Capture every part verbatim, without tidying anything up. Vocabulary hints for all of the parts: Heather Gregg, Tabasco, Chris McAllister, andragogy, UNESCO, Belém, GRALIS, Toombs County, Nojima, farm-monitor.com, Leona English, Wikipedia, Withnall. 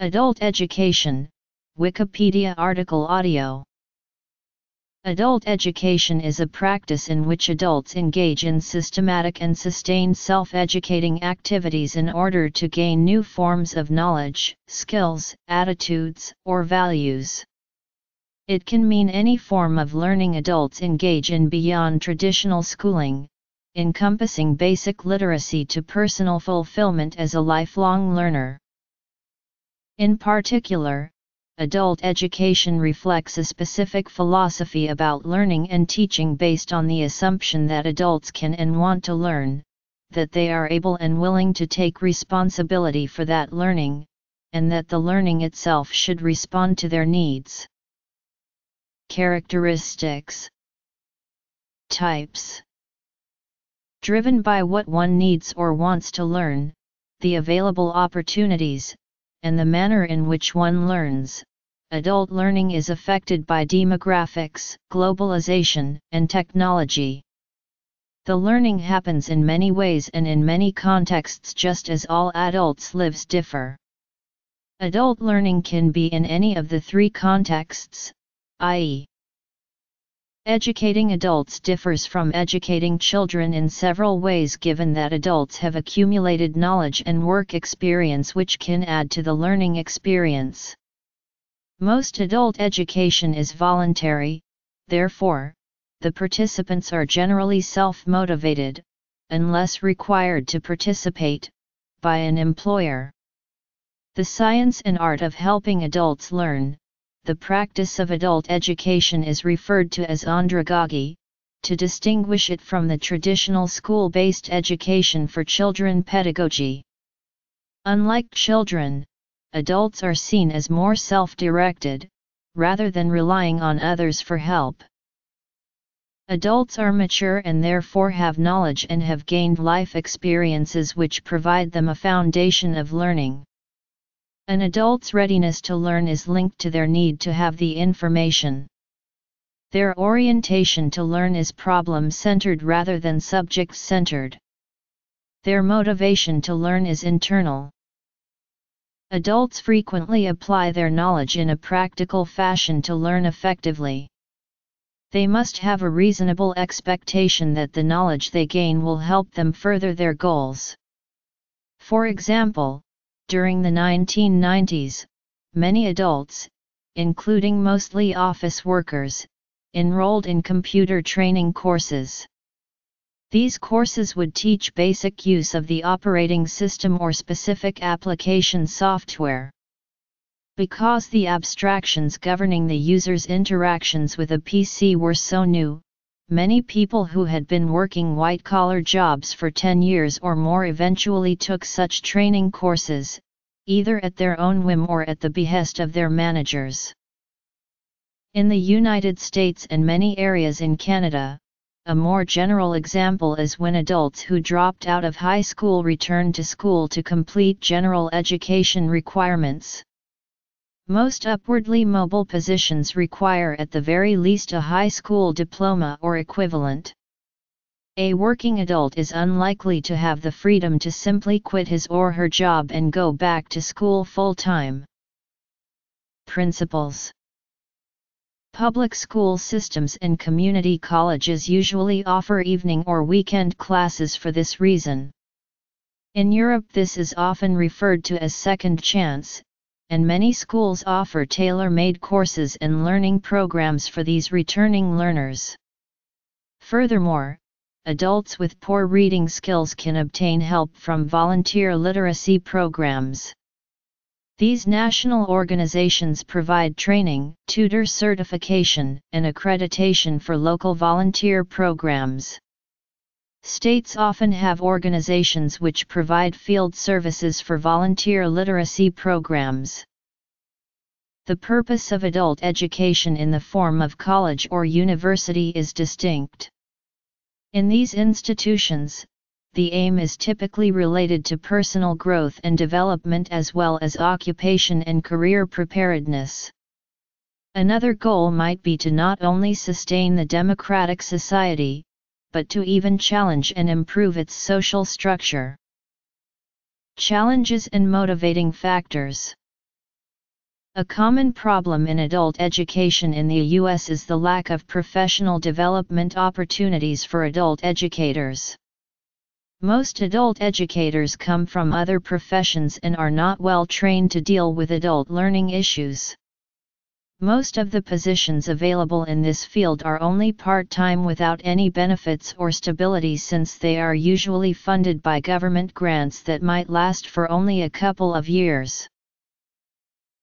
Adult education, Wikipedia article audio. Adult education is a practice in which adults engage in systematic and sustained self-educating activities in order to gain new forms of knowledge, skills, attitudes, or values. It can mean any form of learning adults engage in beyond traditional schooling, encompassing basic literacy to personal fulfillment as a lifelong learner. In particular, adult education reflects a specific philosophy about learning and teaching based on the assumption that adults can and want to learn, that they are able and willing to take responsibility for that learning, and that the learning itself should respond to their needs. Characteristics. Types. Driven by what one needs or wants to learn, the available opportunities, and the manner in which one learns, adult learning is affected by demographics, globalization, and technology. The learning happens in many ways and in many contexts, just as all adults' lives differ. Adult learning can be in any of the three contexts, that is, educating adults differs from educating children in several ways, given that adults have accumulated knowledge and work experience which can add to the learning experience. Most adult education is voluntary, therefore, the participants are generally self-motivated, unless required to participate, by an employer. The science and art of helping adults learn, the practice of adult education, is referred to as andragogy, to distinguish it from the traditional school-based education for children pedagogy. Unlike children, adults are seen as more self-directed, rather than relying on others for help. Adults are mature and therefore have knowledge and have gained life experiences which provide them a foundation of learning. An adult's readiness to learn is linked to their need to have the information. Their orientation to learn is problem-centered rather than subject-centered. Their motivation to learn is internal. Adults frequently apply their knowledge in a practical fashion to learn effectively. They must have a reasonable expectation that the knowledge they gain will help them further their goals. For example, during the nineteen nineties, many adults, including mostly office workers, enrolled in computer training courses. These courses would teach basic use of the operating system or specific application software. Because the abstractions governing the user's interactions with a P C were so new, many people who had been working white-collar jobs for ten years or more eventually took such training courses, either at their own whim or at the behest of their managers. In the United States and many areas in Canada, a more general example is when adults who dropped out of high school returned to school to complete general education requirements. Most upwardly mobile positions require at the very least a high school diploma or equivalent. A working adult is unlikely to have the freedom to simply quit his or her job and go back to school full-time. Principles. Public school systems and community colleges usually offer evening or weekend classes for this reason. In Europe, this is often referred to as second chance, and many schools offer tailor-made courses and learning programs for these returning learners. Furthermore, adults with poor reading skills can obtain help from volunteer literacy programs. These national organizations provide training, tutor certification, and accreditation for local volunteer programs. States often have organizations which provide field services for volunteer literacy programs. The purpose of adult education in the form of college or university is distinct. In these institutions, the aim is typically related to personal growth and development as well as occupation and career preparedness. Another goal might be to not only sustain the democratic society, but to even challenge and improve its social structure. Challenges and motivating factors. A common problem in adult education in the U S is the lack of professional development opportunities for adult educators. Most adult educators come from other professions and are not well trained to deal with adult learning issues. Most of the positions available in this field are only part-time without any benefits or stability, since they are usually funded by government grants that might last for only a couple of years.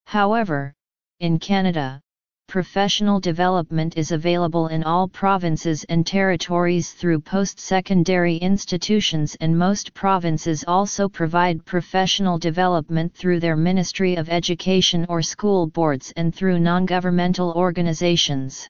However, in Canada, professional development is available in all provinces and territories through post-secondary institutions, and most provinces also provide professional development through their Ministry of Education or school boards and through non-governmental organizations.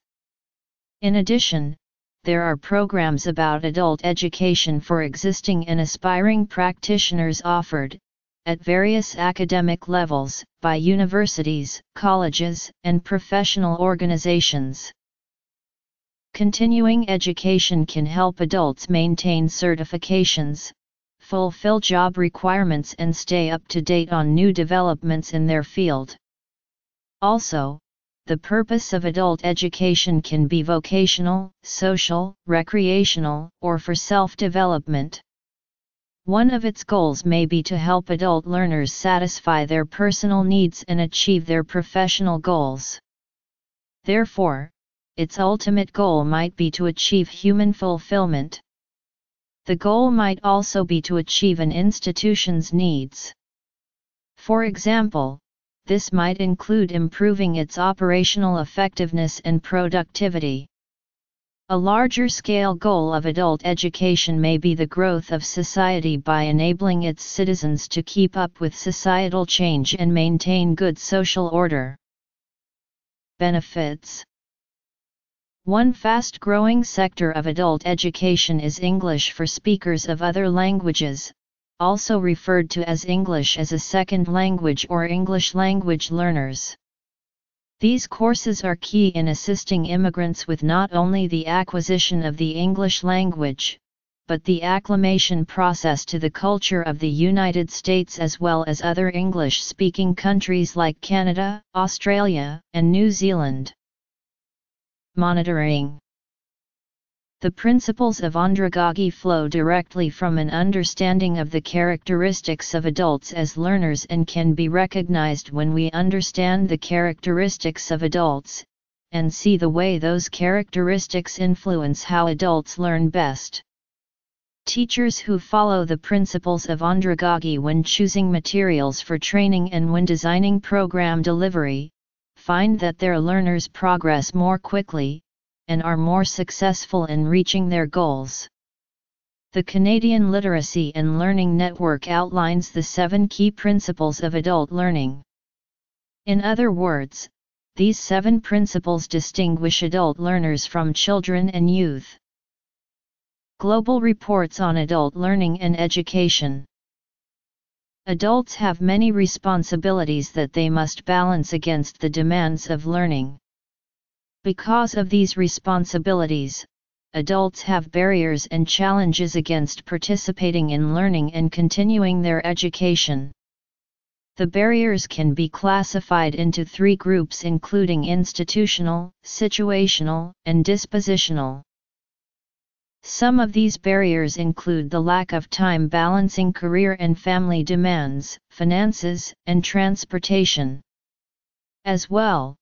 In addition, there are programs about adult education for existing and aspiring practitioners offered, at various academic levels, by universities, colleges, and professional organizations. Continuing education can help adults maintain certifications, fulfill job requirements, and stay up to date on new developments in their field. Also, the purpose of adult education can be vocational, social, recreational, or for self-development. One of its goals may be to help adult learners satisfy their personal needs and achieve their professional goals. Therefore, its ultimate goal might be to achieve human fulfillment. The goal might also be to achieve an institution's needs. For example, this might include improving its operational effectiveness and productivity. A larger-scale goal of adult education may be the growth of society by enabling its citizens to keep up with societal change and maintain good social order. Benefits. One fast-growing sector of adult education is English for speakers of other languages, also referred to as English as a second language or English language learners. These courses are key in assisting immigrants with not only the acquisition of the English language, but the acclimation process to the culture of the United States as well as other English-speaking countries like Canada, Australia, and New Zealand. Monitoring. The principles of andragogy flow directly from an understanding of the characteristics of adults as learners and can be recognized when we understand the characteristics of adults, and see the way those characteristics influence how adults learn best. Teachers who follow the principles of andragogy when choosing materials for training and when designing program delivery, find that their learners progress more quickly, and are more successful in reaching their goals. The Canadian Literacy and Learning Network outlines the seven key principles of adult learning. In other words, these seven principles distinguish adult learners from children and youth. Global reports on adult learning and education. Adults have many responsibilities that they must balance against the demands of learning. Because of these responsibilities, adults have barriers and challenges against participating in learning and continuing their education. The barriers can be classified into three groups, including institutional, situational, and dispositional. Some of these barriers include the lack of time balancing career and family demands, finances, and transportation. As well,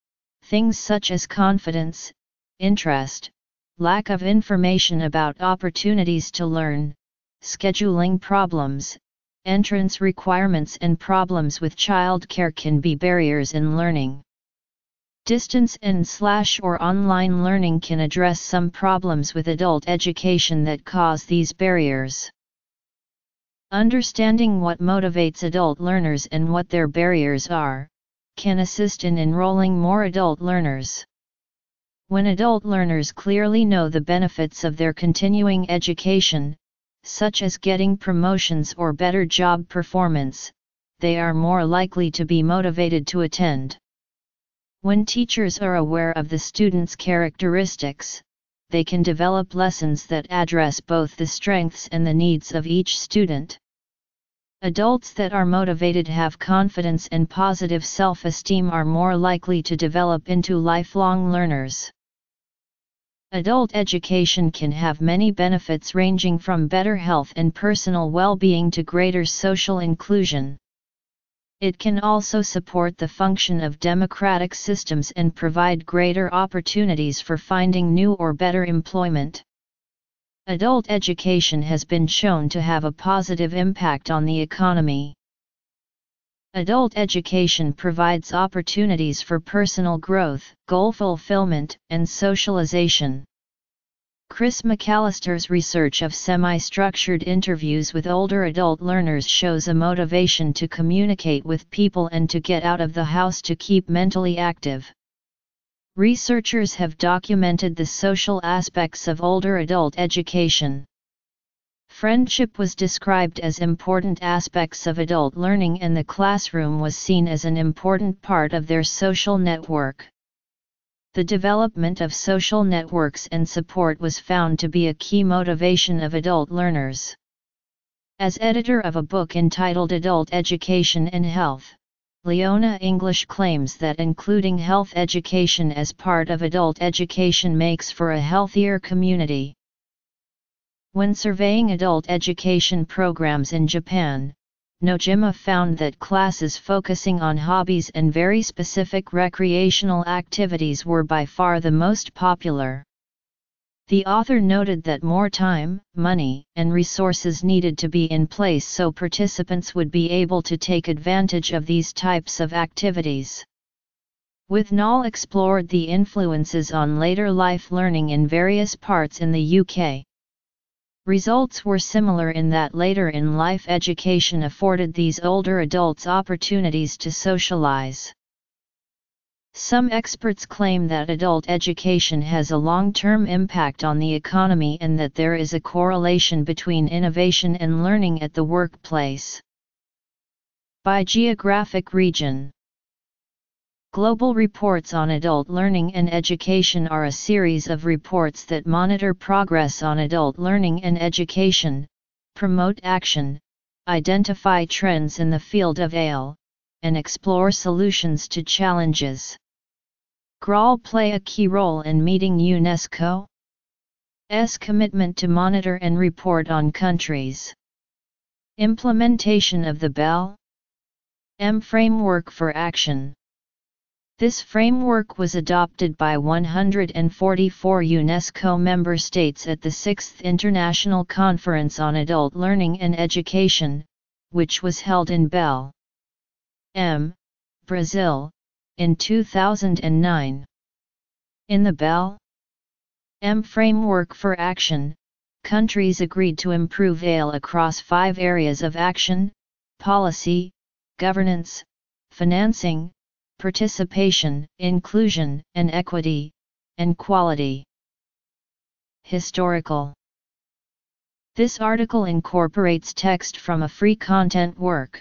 things such as confidence, interest, lack of information about opportunities to learn, scheduling problems, entrance requirements, and problems with childcare can be barriers in learning. Distance and slash or online learning can address some problems with adult education that cause these barriers. Understanding what motivates adult learners and what their barriers are can assist in enrolling more adult learners. When adult learners clearly know the benefits of their continuing education, such as getting promotions or better job performance, they are more likely to be motivated to attend. When teachers are aware of the students' characteristics, they can develop lessons that address both the strengths and the needs of each student. Adults that are motivated, have confidence and positive self-esteem are more likely to develop into lifelong learners. Adult education can have many benefits ranging from better health and personal well-being to greater social inclusion. It can also support the function of democratic systems and provide greater opportunities for finding new or better employment. Adult education has been shown to have a positive impact on the economy. Adult education provides opportunities for personal growth, goal fulfillment, and socialization. Chris McAllister's research of semi-structured interviews with older adult learners shows a motivation to communicate with people and to get out of the house to keep mentally active. Researchers have documented the social aspects of older adult education. Friendship was described as important aspects of adult learning, and the classroom was seen as an important part of their social network. The development of social networks and support was found to be a key motivation of adult learners. As editor of a book entitled Adult Education and Health, Leona English claims that including health education as part of adult education makes for a healthier community. When surveying adult education programs in Japan, Nojima found that classes focusing on hobbies and very specific recreational activities were by far the most popular. The author noted that more time, money, and resources needed to be in place so participants would be able to take advantage of these types of activities. Withnall explored the influences on later life learning in various parts in the U K. Results were similar in that later in life education afforded these older adults opportunities to socialize. Some experts claim that adult education has a long-term impact on the economy and that there is a correlation between innovation and learning at the workplace. By geographic region. Global Reports on Adult Learning and Education are a series of reports that monitor progress on adult learning and education, promote action, identify trends in the field of A L, and explore solutions to challenges. GRALIS play a key role in meeting UNESCO's commitment to monitor and report on countries. Implementation of the Belém Framework for Action. This framework was adopted by one hundred forty-four UNESCO member states at the sixth International Conference on Adult Learning and Education, which was held in Belém, Brazil, in two thousand nine. In the Belém Framework for Action, countries agreed to improve A L across five areas of action: policy, governance, financing, participation, inclusion, and equity, and quality. Historical. This article incorporates text from a free content work.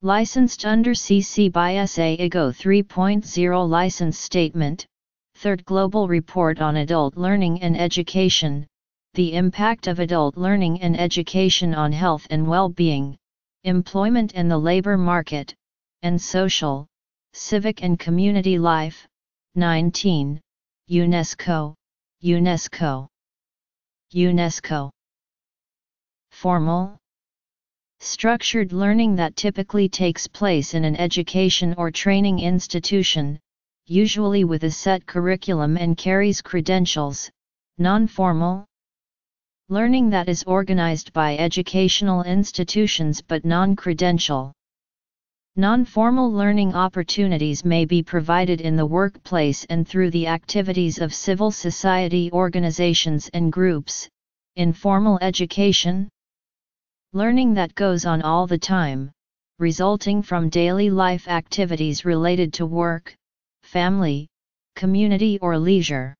Licensed under C C by S A I G O three point zero License Statement, Third Global Report on Adult Learning and Education, The Impact of Adult Learning and Education on Health and Well-Being, Employment and the Labor Market, and Social, Civic and Community Life, nineteen, UNESCO, UNESCO, UNESCO. Formal, structured learning that typically takes place in an education or training institution, usually with a set curriculum and carries credentials. Non-formal, learning that is organized by educational institutions but non-credential. Non-formal learning opportunities may be provided in the workplace and through the activities of civil society organizations and groups. Informal education, learning that goes on all the time, resulting from daily life activities related to work, family, community, or leisure.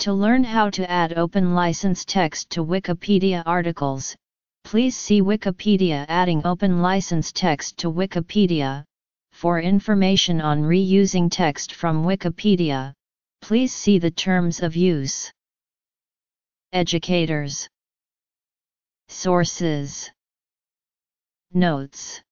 To learn how to add open license text to Wikipedia articles, please see Wikipedia Adding Open License Text to Wikipedia. For information on reusing text from Wikipedia, please see the Terms of Use. Educators. Sources. Notes